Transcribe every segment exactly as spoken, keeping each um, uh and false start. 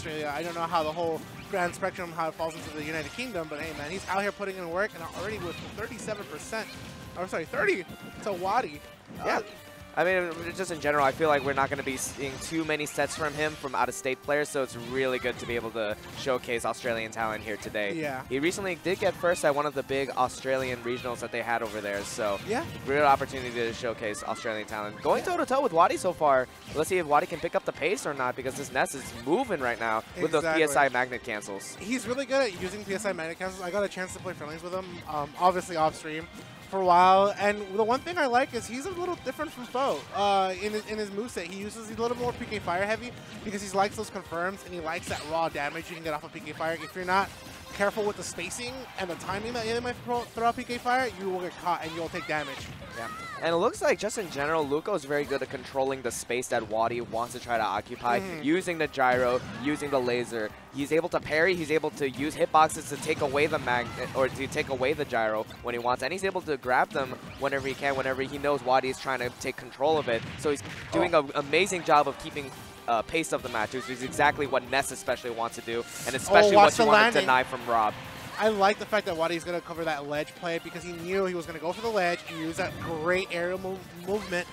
Australia. I don't know how the whole grand spectrum, how it falls into the United Kingdom, but hey, man, he's out here putting in work, and already with thirty-seven percent, or sorry, thirty to Wadi. Yeah. I mean, just in general, I feel like we're not going to be seeing too many sets from him from out-of-state players, so it's really good to be able to showcase Australian talent here today. Yeah. He recently did get first at one of the big Australian regionals that they had over there, so yeah, real opportunity to showcase Australian talent. Going toe-to-toe -to -toe with Wadi so far. Let's see if Wadi can pick up the pace or not, because this Ness is moving right now with exactly. those P S I Magnet cancels. He's really good at using P S I Magnet cancels. I got a chance to play friendlies with him, um, obviously off-stream, for a while, and the one thing I like is he's a little different from Foe uh, in, his, in his moveset. He uses he's a little more P K Fire heavy because he likes those confirms and he likes that raw damage you can get off of P K Fire. If you're not careful with the spacing and the timing that you might throw out P K Fire, you will get caught and you'll take damage. Yeah. And it looks like just in general, Luco is very good at controlling the space that Wadi wants to try to occupy, mm. using the gyro, using the laser. He's able to parry, he's able to use hitboxes to take away the magnet, or to take away the gyro when he wants, and he's able to grab them whenever he can, whenever he knows Wadi is trying to take control of it. So he's doing oh. an amazing job of keeping uh, pace of the match, which is exactly what Ness especially wants to do, and especially oh, what you want to deny from Rob. I like the fact that Wadi's going to cover that ledge play because he knew he was going to go for the ledge and use that great aerial move movement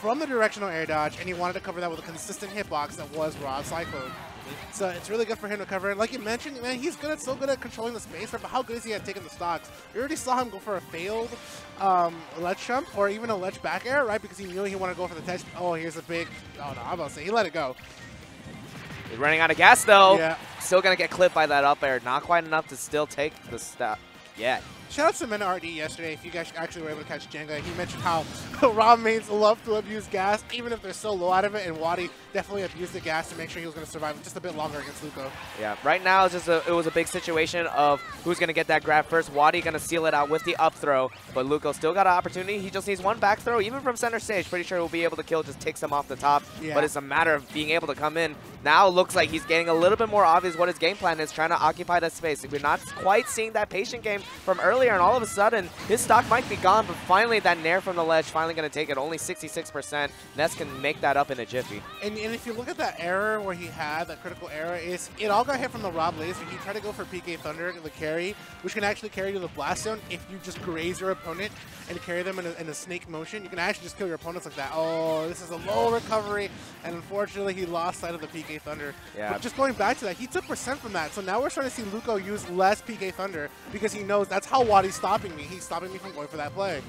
from the directional air dodge, and he wanted to cover that with a consistent hitbox that was Rob's cyclone. So it's really good for him to cover it. Like you mentioned, man, he's good at so good at controlling the space, but how good is he at taking the stocks? You already saw him go for a failed um, ledge jump or even a ledge back air, right? Because he knew he wanted to go for the test. Oh, here's a big... Oh, no, I'm about to say he let it go. He's running out of gas, though. Yeah. Still going to get clipped by that up air. Not quite enough to still take the stop yet. Shout out to MenRD yesterday, if you guys actually were able to catch Jenga. He mentioned how Rob mains love to abuse gas, even if they're so low out of it, and Wadi definitely abused the gas to make sure he was going to survive just a bit longer against Luco. Yeah, right now it's just a, it was a big situation of who's going to get that grab first. Wadi going to seal it out with the up throw, but Luco still got an opportunity. He just needs one back throw, even from center stage. Pretty sure he'll be able to kill, just takes him off the top, yeah. but it's a matter of being able to come in. Now it looks like he's getting a little bit more obvious what his game plan is, trying to occupy that space. We're not quite seeing that patient game from earlier, and all of a sudden, his stock might be gone, but finally that Nair from the ledge, finally going to take it, only sixty-six percent. Ness can make that up in a jiffy. And, and if you look at that error where he had, that critical error, is it all got hit from the Rob laser. He tried to go for P K Thunder, the carry, which can actually carry you to the blast zone if you just graze your opponent and carry them in a, in a snake motion. You can actually just kill your opponents like that. Oh, this is a low recovery, and unfortunately he lost sight of the P K Thunder. Yeah. But just going back to that, he took percent from that, so now we're starting to see Luco use less P K Thunder because he knows that's how Wadi's stopping me. He's stopping me from going for that play.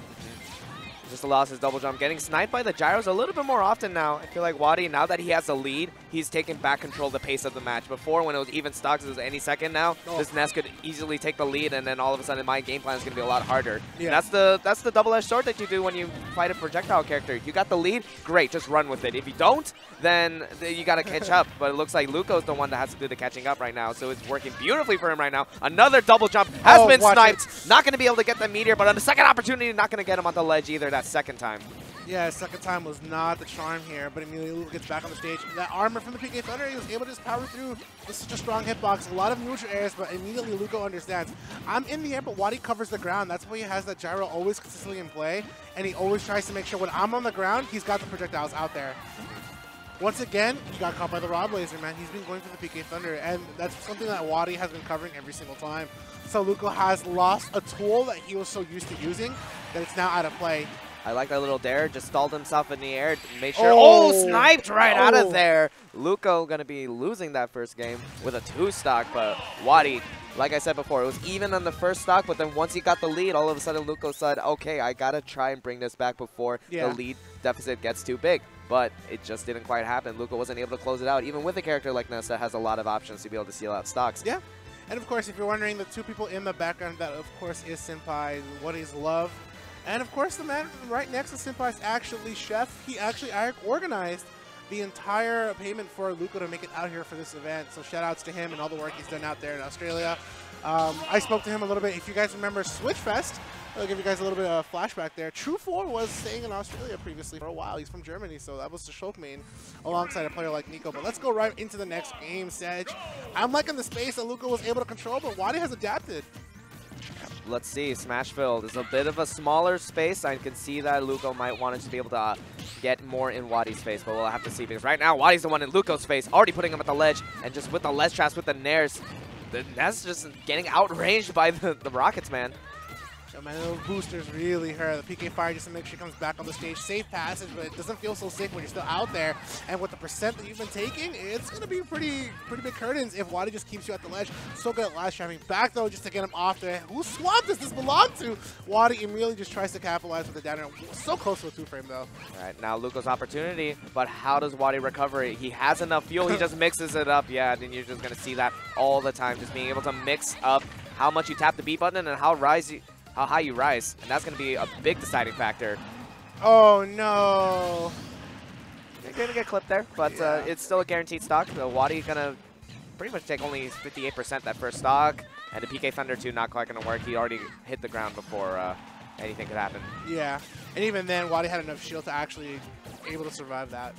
Just lost his double jump. Getting sniped by the gyros a little bit more often now. I feel like Wadi, now that he has the lead, he's taking back control of the pace of the match. Before, when it was even stocks, it was any second now. Oh. This Ness could easily take the lead, and then all of a sudden my game plan is going to be a lot harder. Yeah. That's the that's the double-edged sword that you do when you fight a projectile character. You got the lead, great, just run with it. If you don't, then you got to catch up. But it looks like Luco's the one that has to do the catching up right now, so it's working beautifully for him right now. Another double jump has oh, been sniped. It. Not going to be able to get the meteor, but on the second opportunity, not going to get him on the ledge either. That second time. Yeah, second time was not the charm here, but immediately gets back on the stage. That armor from the P K Thunder, he was able to just power through with such a strong hitbox. A lot of neutral airs, but immediately Luco understands. I'm in the air, but Wadi covers the ground. That's why he has that gyro always consistently in play, and he always tries to make sure when I'm on the ground, he's got the projectiles out there. Once again, he got caught by the Rob laser, man. He's been going for the P K Thunder, and that's something that Wadi has been covering every single time. So Luco has lost a tool that he was so used to using that it's now out of play. I like that little dare, just stalled himself in the air, made sure, oh, oh sniped right oh. out of there. Luco gonna be losing that first game with a two stock, but Wadi, like I said before, it was even on the first stock, but then once he got the lead, all of a sudden Luco said, okay, I gotta try and bring this back before yeah. the lead deficit gets too big. But it just didn't quite happen. Luco wasn't able to close it out, even with a character like Ness that has a lot of options to be able to seal out stocks. Yeah. And of course, if you're wondering, the two people in the background, that of course is Senpai, what is love. And of course, the man right next to Simpa is actually Chef. He actually organized the entire payment for Luco to make it out here for this event. So shout outs to him and all the work he's done out there in Australia. Um, I spoke to him a little bit. If you guys remember SwitchFest, I'll give you guys a little bit of a flashback there. True four was staying in Australia previously for a while. He's from Germany, so that was the Shulk main alongside a player like Nico. But let's go right into the next game, Sedge. I'm liking the space that Luco was able to control, but Wadi has adapted. let's see, Smashville is a bit of a smaller space. I can see that Luco might want to be able to uh, get more in Wadi's face, but we'll have to see, because right now Wadi's the one in Luco's face, already putting him at the ledge, and just with the ledge traps, with the Nairs, the Ness just getting outranged by the, the Rockets, man. So, man, those boosters really hurt. The P K Fire just to make sure he comes back on the stage. Safe passage, but it doesn't feel so safe when you're still out there. And with the percent that you've been taking, it's going to be pretty pretty big curtains if Wadi just keeps you at the ledge. So good at last trapping. Back, though, just to get him off there. Who swap does this belong to? Wadi immediately just tries to capitalize with the down air. So close to a two-frame, though. All right, now Luco's opportunity, but how does Wadi recover it? He has enough fuel. He just mixes it up. Yeah, and you're just going to see that all the time, just being able to mix up how much you tap the B button and how rise you... how high you rise, and that's going to be a big deciding factor. Oh, no. They're going to get clipped there, but yeah. uh, it's still a guaranteed stock. So Wadi going to pretty much take only fifty-eight percent that first stock, and the P K Thunder two not quite going to work. He already hit the ground before uh, anything could happen. Yeah, and even then, Wadi had enough shield to actually able to survive that.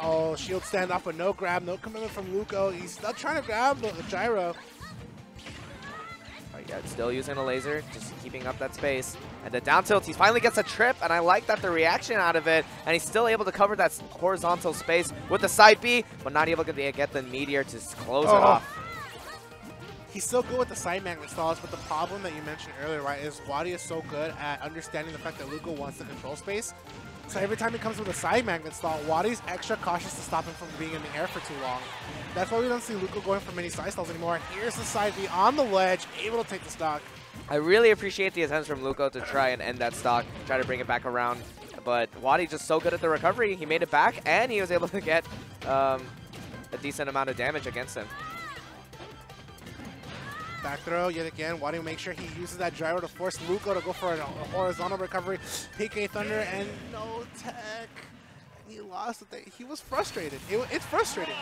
Oh, shield standoff, but no grab, no commitment from Luco. He's not trying to grab the gyro. Yeah, still using a laser, just keeping up that space. And the down tilt, he finally gets a trip, and I like that the reaction out of it, and he's still able to cover that horizontal space with the side B, but not able to get the meteor to close oh. it off. He's so good with the side magnet stalls, but the problem that you mentioned earlier, right, is Wadi is so good at understanding the fact that Luco wants the control space. So every time he comes with a side magnet stall, Wadi's extra cautious to stop him from being in the air for too long. That's why we don't see Luco going for many side stalls anymore. Here's the side B on the ledge, able to take the stock. I really appreciate the attempts from Luco to try and end that stock, try to bring it back around. But Wadi just so good at the recovery. He made it back, and he was able to get um, a decent amount of damage against him. Back throw yet again. Wadi will make sure he uses that gyro to force Luco to go for a horizontal recovery. P K Thunder and no tech. He lost it. He was frustrated. It, it's frustrating.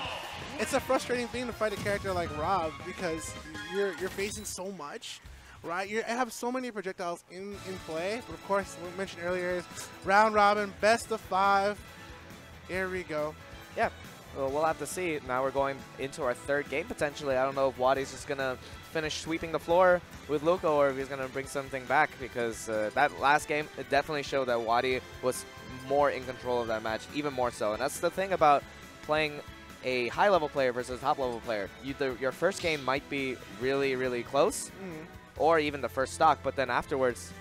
It's a frustrating thing to fight a character like Rob, because you're you're facing so much, right? You have so many projectiles in in play. But of course, what we mentioned earlier is round robin, best of five. Here we go. Yeah. Well, we'll have to see. Now we're going into our third game potentially. I don't know if Wadi's just gonna finish sweeping the floor with Luco, or if he's gonna bring something back, because uh, that last game, it definitely showed that Wadi was more in control of that match, even more so. And that's the thing about playing a high level player versus a top level player. You, the, your first game might be really, really close, mm-hmm. or even the first stock, but then afterwards,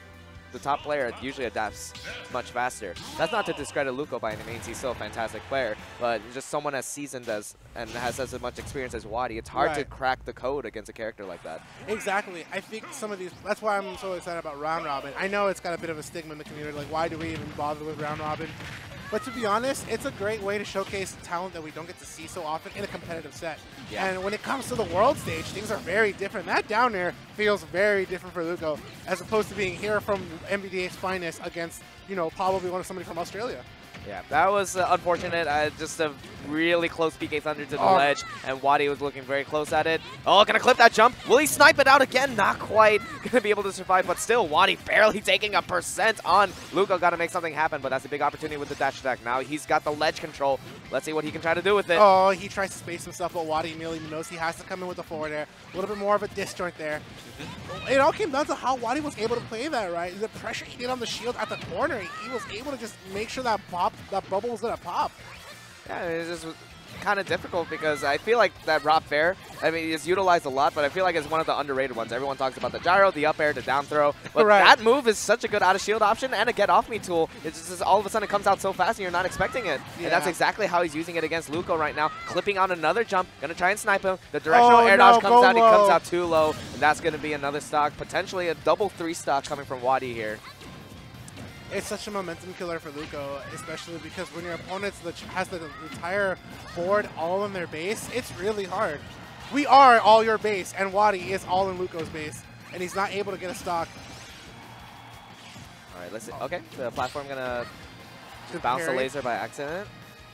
the top player usually adapts much faster. That's not to discredit Luco by any means. He's still a fantastic player, but just someone as seasoned as and has as much experience as Wadi, it's hard right. to crack the code against a character like that. Exactly. I think some of these, that's why I'm so excited about round robin. I know it's got a bit of a stigma in the community, like why do we even bother with round robin? But to be honest, it's a great way to showcase talent that we don't get to see so often in a competitive set. Yeah. And when it comes to the world stage, things are very different. That down air feels very different for Luco, as opposed to being here from M B D A's finest against, you know, probably one of somebody from Australia. Yeah, that was uh, unfortunate. Uh, just a really close P K Thunder to the oh. ledge, and Wadi was looking very close at it. Oh, gonna clip that jump. Will he snipe it out again? Not quite. Gonna be able to survive, but still, Wadi barely taking a percent on. Luco gotta make something happen, but that's a big opportunity with the dash attack. Now he's got the ledge control. Let's see what he can try to do with it. Oh, he tries to space himself, but Wadi immediately knows he has to come in with the forward air. A little bit more of a disjoint there. It all came down to how Wadi was able to play that, right? The pressure he did on the shield at the corner, he was able to just make sure that pop, that bubble was gonna pop. Yeah, it's just kind of difficult, because I feel like that Rob fair, I mean, it's utilized a lot, but I feel like it's one of the underrated ones. Everyone talks about the gyro, the up air, the down throw, but right. that move is such a good out of shield option and a get off me tool. It's just all of a sudden it comes out so fast and you're not expecting it. Yeah. And that's exactly how he's using it against Luco right now. Clipping on another jump, gonna try and snipe him. The directional oh, air dodge no, comes out, low. He comes out too low, and that's gonna be another stock, potentially a double three stock coming from Wadi here. It's such a momentum killer for Luco, especially because when your opponent has the entire board all in their base, it's really hard. We are all your base, and Wadi is all in Luco's base, and he's not able to get a stock. All right, let's see. Okay, the platform gonna just bounce the laser by accident.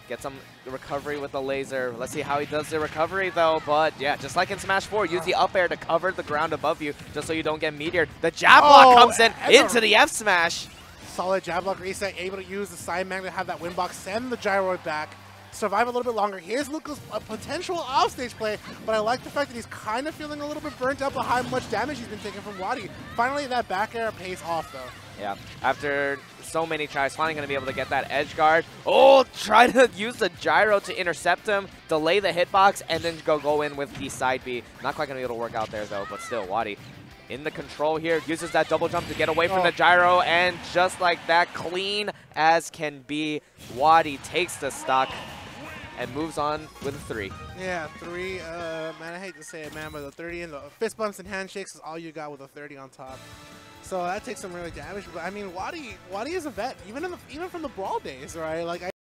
Get some recovery with the laser. Let's see how he does the recovery, though. But, yeah, just like in Smash four, use the up air to cover the ground above you just so you don't get meteored. The jab oh, block comes in into the F smash. Solid jab block reset, able to use the side magnet to have that win box, send the gyroid back. survive a little bit longer. Here's Luco's uh, potential offstage play, but I like the fact that he's kind of feeling a little bit burnt up by how much damage he's been taking from Wadi. Finally, that back air pays off, though. Yeah, after so many tries, finally going to be able to get that edge guard. Oh, try to use the gyro to intercept him, delay the hitbox, and then go, go in with the side B. Not quite going to be able to work out there, though, but still, Wadi in the control here, uses that double jump to get away from oh. the gyro, and just like that, clean as can be, Wadi takes the stock and moves on with a three. Yeah, three, uh, man, I hate to say it, man, but the thirty and the fist bumps and handshakes is all you got with a thirty on top. So that takes some really damage, but I mean, Wadi, Wadi is a vet, even in the, even from the brawl days, right? Like. I